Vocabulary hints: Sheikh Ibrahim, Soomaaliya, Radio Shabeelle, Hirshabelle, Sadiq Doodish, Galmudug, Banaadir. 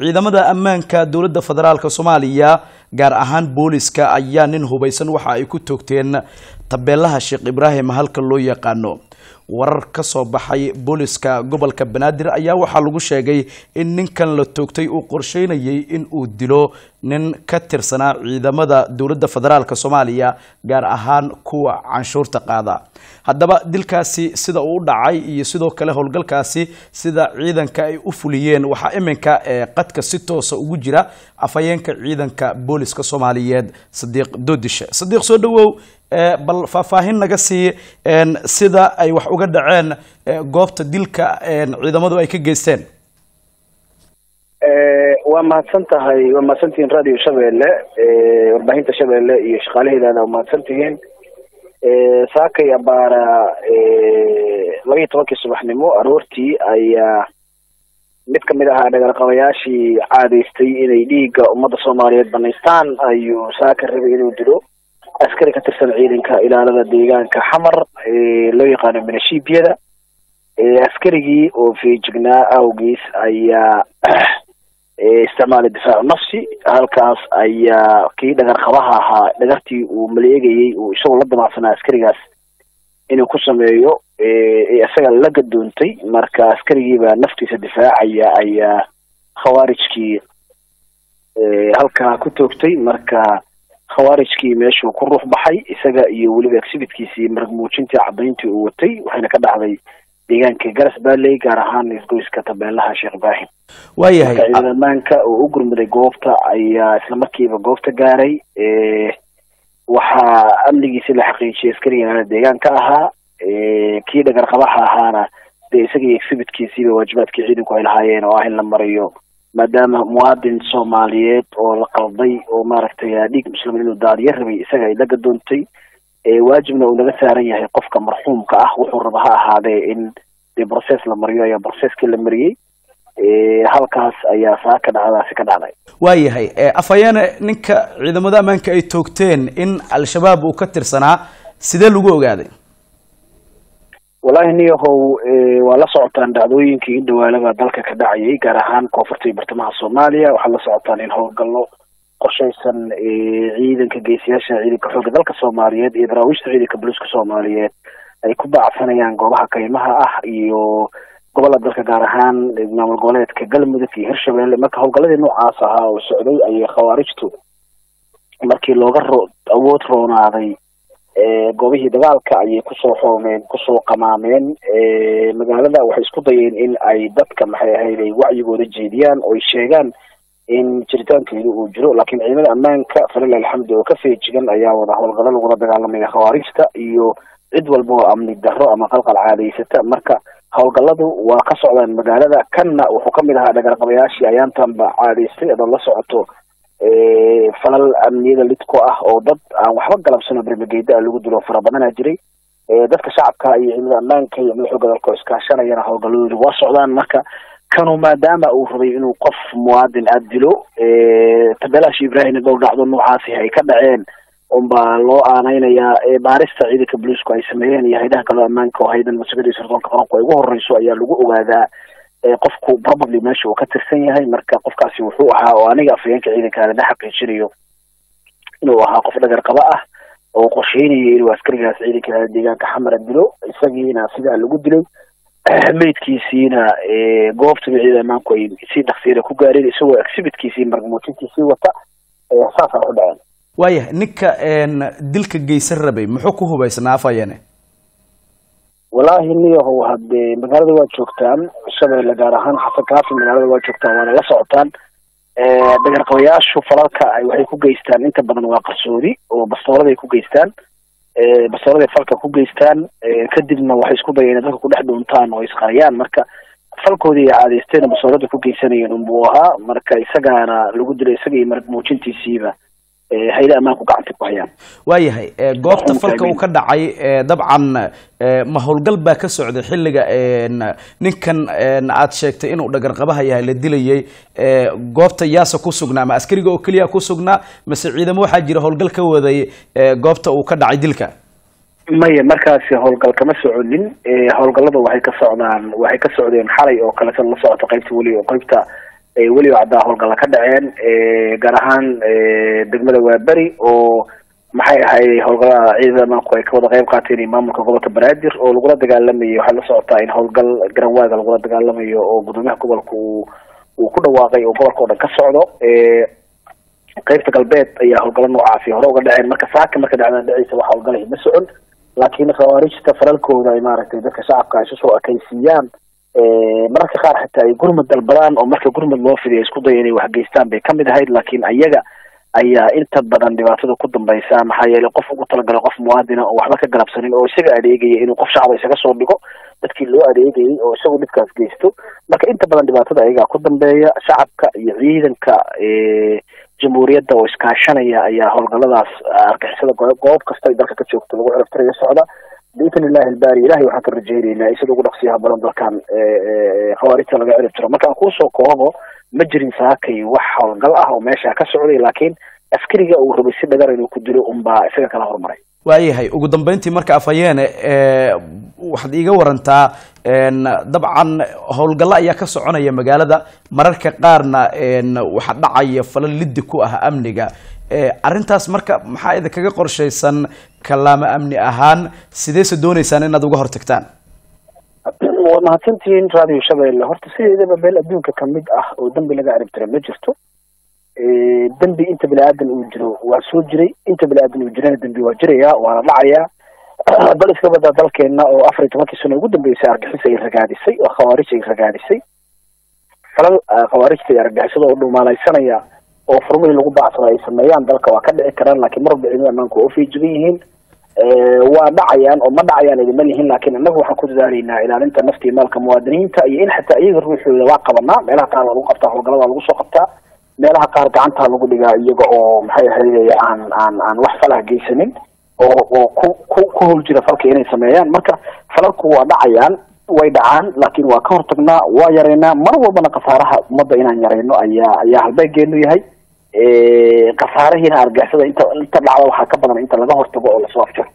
ciidamada ammaanka dawladda federaalka Soomaaliya gaar ahaan booliska ayaa nin hubaysan waxa ay ku toogteen tabeelaha Sheikh Ibrahim halka loo yaqaano warar ka soo baxay booliska gobolka Banaadir ayaa waxa lagu sheegay in ninkan la toogtay uu qorsheynayay in uu dilo nin ka tirsanaa ciidamada dawladda federaalka Soomaaliya gaar ahaan kuwa canshuurta qaada haddaba dilkaasi sida uu dhacay iyo sidoo kale howlgalkaasi sida ciidanka ay u fuliyeen waxa iminka ee qadka si toos ah ugu jira afayeenka ciidanka booliska Soomaaliyeed Sadiq Doodish Sadiq soo dhawow bal faafahin naga si sida ay wax uga dhaceen goobta dilka ciidamadu ay ka geysteen وما سنتين راديو شبيلة وربعين تشبيلة يشغله لنا وما سنتين ساكي يا بارا لقي توكي صباح نمو أرورتي أي متكمل هذا القوياشي عادي استي إلى ليغا ومضى صوماليات بنيستان أيو ساكي ربيل ودلو أسكري كترسل عيدين كإلى هذا الديغان كحمر لو يقارن من الشيء بيدا أسكري وفي جناء أوجيس أي استعمال الدفاع النفسي هالكاس أي كي دقر خواها دقرتي ومليجي وشغل لدى مع صناعة سكريجاس إنه كسم يو أسجل لقد دونتي مركز سكريجي بنفتي الدفاع أي خوارج كي هالكا كتوكتي مركز خوارج كي ماشي وكروح بحي أسجل يولي أكسبت كيسي مركز موجنتي عبينتي ووتي وحنا كده عبي deegaan ka garasbaaley gaar ahaan isgoyska tabeelaha Sheikh Ibrahim waa yahay ciidamada oo u gurmuday goobta ayaa isla markiiba goobta gaaray waxa amnigiisa la xaqiijiyay askariga deegaanka ahaa kii dhagarqabaha ahaana deesaga exhibitkiisii waajibaadkii ciidanku ay lahaayeen oo ah in la mariyo maadaama muwaadin Soomaaliyeed oo la qalday oo maaragtay dhiig muslimiin oo daadiyay rabay isaga ay laga doontay واجبنا ونقدر سارية قفك مرحوم كأخ وحربها هذا إن البروسيس لمريا يا بروسيس كل مريء هالكاس أي ساكن على سكن عليه. ويا هاي أفيانا نك إذا مدام منك أي توكتين إن الشباب وكتر سنة سيد اللجوء قاعد. والله إني هو ولا صعطان دعوين كي دولة ذلك كداعي كرهان كوفرتي برتمها الصومالية وحلا صعطان إن هو قالوا qoshaysan ciidanka geesiyaasha ciidanka xogga dalka Soomaaliyeed iyo darawiishta ciidanka booliska Soomaaliyeed ay ku baacanayaan goobaha kaymaha ah iyo gobolada dalka gaar ahaan maamul goboleedka Galmudug iyo Hirshabelle marka howlgalada noocaas ah oo socday ay khawaarijtu markii looga awood roonaaday goobihii dagaalka ay ku soo xoomeen ku soo qamaameen magaalada waxay isku dayeen in ay dadka maxay ahayd wacyigooda jeediyaan oo ay sheegaan in jiritaankeedu uu jiro laakiin ciidamada ammaanka falal alxamdu ka feejigan ayaa wada howlgalada ugu dagaalamay khawaarijta iyo cid walba oo amni darro ama qalqal caadaysata marka howlgaladu waa ka socdaan magaalada kanna wuxuu ka mid ahaa dhagarqabayaashii ayaantan ba caadaystay adoo la socoto falal amniyada lidku ah oo dad aan waxba galabsano bermageyda lagu dilo fara badana jiray dadka shacabka iyo ciidamada ammaanka iyo madaxda dalka iskaashanayana howlgaladu waa socdaan marka كانوا ما دام أوفري إنه قف موادن أدلو تبلاش إبراهيم الدولة عضو نوعاسي هاي كبعين أم بالله أنا يا بارست عيدك بلوس كويس مين يا هيدا كلام منك وهيدا المسجد يسرطان كفران كوي وهر الرئيس يا لجوء هذا قفكو probably ماشي وقت السنة هاي مركب قفك سي وحوها وأنا جافينك عيدك هذا نحق يشريو إنه هاقف لجر قباء وقشيني واسكري ناس عيدك هذا ديجان كحمر أدلو يسجي ناس يجا لجوء أهمية كيسينا جوفت بعيدا ما كوين كيسين تخسيره كوجارين يسوي أكسبت كيسين مرجموتين كيسين وطأ صافا عدان. وياه نك إن دلك الجيش الربي محكوه بس نافع يعني. والله إني هو هاد مقالد واتشوكتان شغل لجارهان حتى كافي مقالد واتشوكتان ولا لسعتان بجر قوياش شوف فرقة أيوة كوجيستان أنت بدنا واقع سوري وبستورد كوجيستان. بصراحة فلك كوجيستان كدد ما واحد يسكب يعني ذاك كل أحد ونطان ويسخيان مركا فلكوا دي على استين بصراحة كوجيستانية نبوها مركا يسجعنا لوجود يسجي مرك موجين تسيبه هيدا ما كوجعت بحيان. ويا هاي جوفت فلك وكذا عي طبعا ما هو القلب كسعد الحل جا نكن نعتشكت إنه دجر قبها يا اللي دليلي جوفت ياسا كوسجنا ما أسكري جو كليا كوسجنا مسعيدا مو حاجة هو القلب كوذي جوفت وكذا عي دلك. ماي مركز هو القلب كمسعودين هو القلب وحيك سعدان وحيك سعودين حري أو كلا سنص أتقيت ولي وقلبته ولي وعدا هالقلا كدعين جرهان دجمة وبري أو محي هاي هالقلا إذا ما كوي كودا غير قاتيني ما ممكن قوة برادير أو القلا تقال لما يحل صعطين هالقلا جروا هذا القلا تقال لما يو قدومه كبرك وكل واقعي وقبل كودا كسرعة قريب تقلبت يا هالقلا نوعافي هالقلا دعين ما كفاك ما كدعنا دعيس وهالقلا يمسعون لكن خوارج تفرلكوا دايمارك إذا كشعب كعشسو أكيسيان marka qaar xataa ay gurmad dalbadaan oo marka gurmad loo fidiyo isku day inay wax geystaan bay kamid ahayd laakiin ayaga ayaa inta badan dhibaatadu ku dambaysaa maxaa yeelay qof ugu talagalay qof muwaadin oo waxba ka galabsanin oo isaga adeegaya inuu qof shacab isaga soo dhigo dadkii loo adeegay oo isagu dhibkaas geysto marka inta badan dhibaatada ayaga ku dambeeya shacabka iyo ciidanka jamhuuriyadda oo iskaashanaya ayaa howlgalladaas argixisada goob kasta ay dalka ka joogto lagu cirib tirayo socda بإذن الله الباري إلهي وحق الرجالي إلا إيسا لغو نقصيها بلان دلكان خواريتا لغا عرب ترى مكان كوسو كوهو مجرين ساكي وحاو نقلقها وماشا كسعودي لكن أفكري أو ربسي بدار إنو كدلو أمبا إساقا كلاهور مري وإيهاي وقدم بنتي مركا أفايان waxaad iga warantaa dabcan howlgalla ayaa ka soconaya magaalada mararka qaarna waxa dhacaya falal lid ku ah amniga arintaas marka maxaa idin kaga qorshaysan kalaamo amni ahaan sidee soo doonaysaan inaad uga hortagtaan waxa maantiin radio Shabeelle horta sideedaba meel adduunka kamid ah oo dambi laga arag tiro ma jirto dambi inta bilaadan uu jiro waa soo jiray inta bilaadan uu jirana dambi waa jiraya waa dhacaya بل إذا بدأ ذلك إنه أفرج تماكي سنة وجودهم بيسارجحون سيرجعديسي وخوارج سيرجعديسي فلان خوارج سيرجعديسي لو ما لا يسنا يا وفرمي لو بعض لا يسنا يا ذلك وكذا إكران لكن مرة بعدين منكو في جبيهن ودعيان أو ما دعيان اللي ملهن لكن النبوة حكود ذارينا إلى أن أنت نفتي مالك موادين تأيين حتى يغروا في الواقع بنا مالها قال وقفتها وقلبها وقفتها مالها قارد عنها وقولي يجوا محيحية عن وحفلها جيسنين oo ku holjira falka inay sameeyaan marka falalku waa dhacayaan way dhacaan laakiin waa ka hortagnaa waa yareena mar walba qasaaraha umada inaan yareeno ayaa halbeegeenu yahay qasaaraha argagixisada inta dhacdo waxa ka badan inta laga hortago oo la soo afjaro